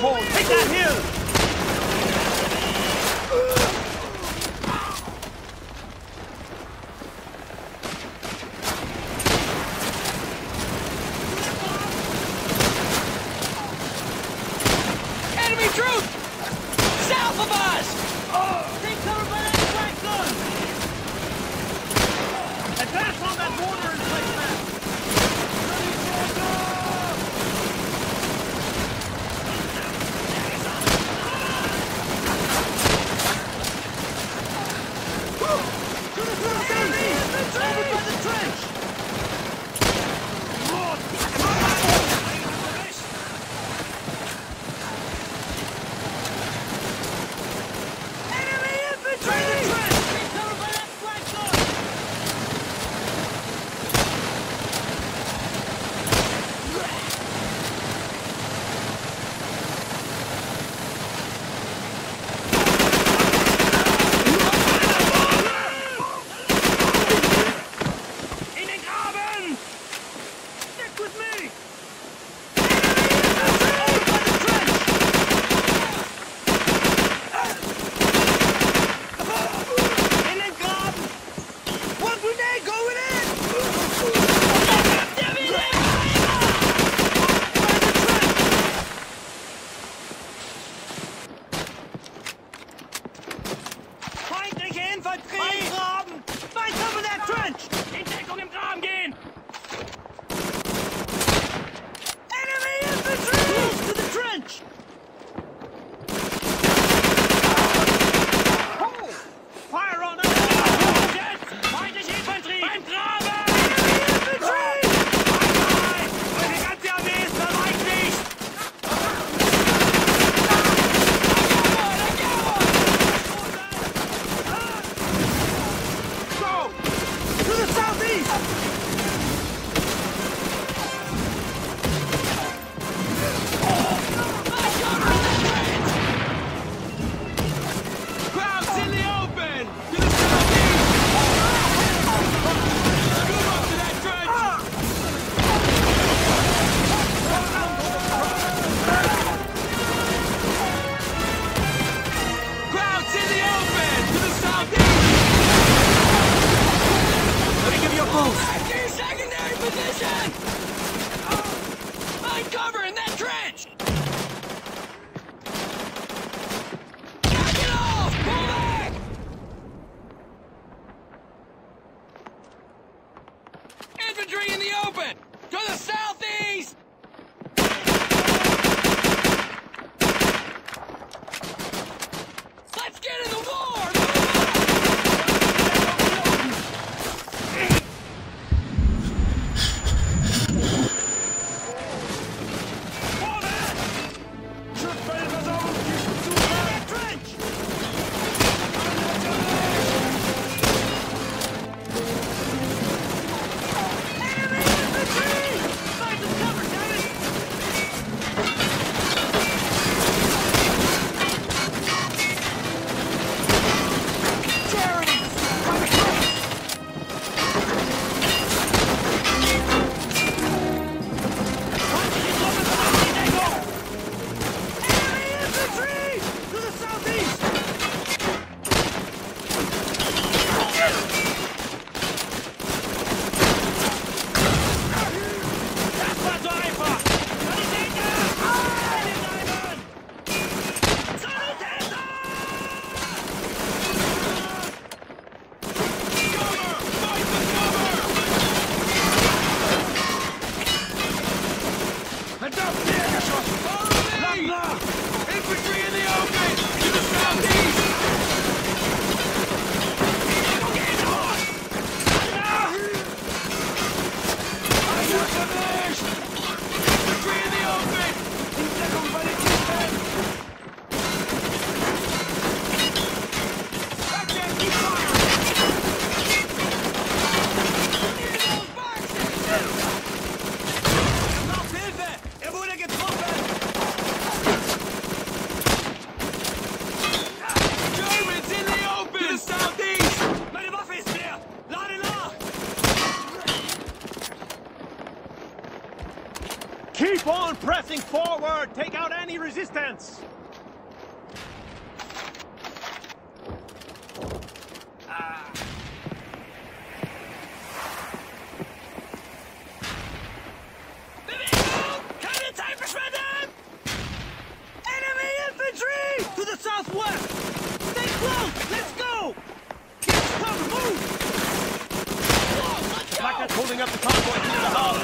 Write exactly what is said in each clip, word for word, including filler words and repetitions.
hole. Take that hill. forward! Take out any resistance! Ah. Bewegung! Keine Zeit verschwenden! Enemy infantry! To the southwest! Stay close! Let's go! Get cover! Move! Whoa, let's go! Black Cat's holding up the convoy through the hall!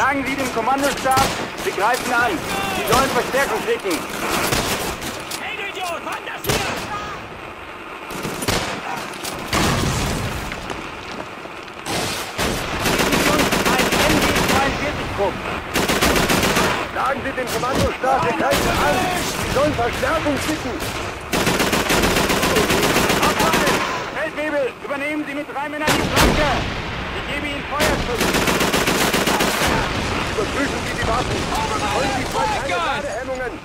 Sagen Sie dem Kommandostab, Sie greifen an. Sie sollen Verstärkung schicken. Hey, du Idiot, mach das hier! Sagen Sie dem Kommandostab, Sie greifen an. Sie sollen Verstärkung schicken. Feldwebel, übernehmen Sie mit drei Männern die Flanke. Ich gebe Ihnen Feuerschutz. Überprüfen Sie die Waffen. Holen Sie zwei kleine Hemmungen.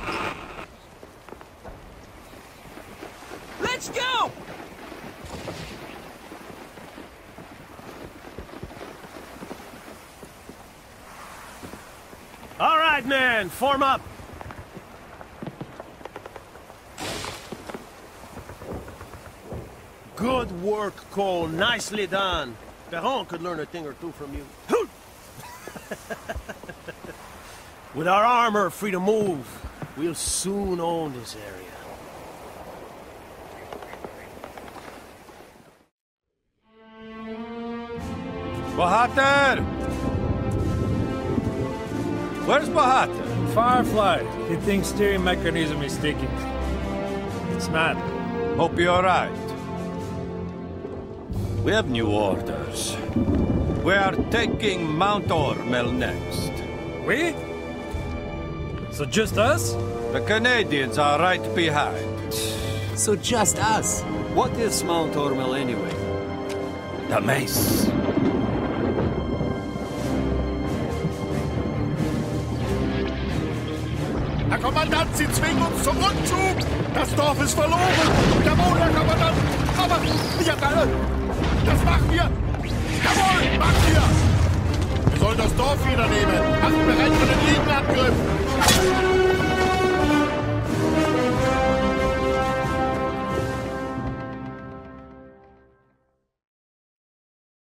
Let's go! All right, man, form up. Good work, Cole. Nicely done. Perron could learn a thing or two from you. With our armor free to move, we'll soon own this area. Baghater! Where's Baghater? Firefly. He thinks steering mechanism is sticking. It's not. Hope you're all right. We have new orders. We are taking Mount Ormel next. We? So just us? The Canadians are right behind. So just us? What is Mount Ormel anyway? The Mace. Herr Kommandant, Sie zwingen uns zum Rückzug! Das Dorf ist verloren! Jawohl, Herr Kommandant! Aber wir alle! Das machen wir! Jawohl, machen wir! Wir sollen das Dorf wiedernehmen! Achtung, bereit für den Gegenangriff!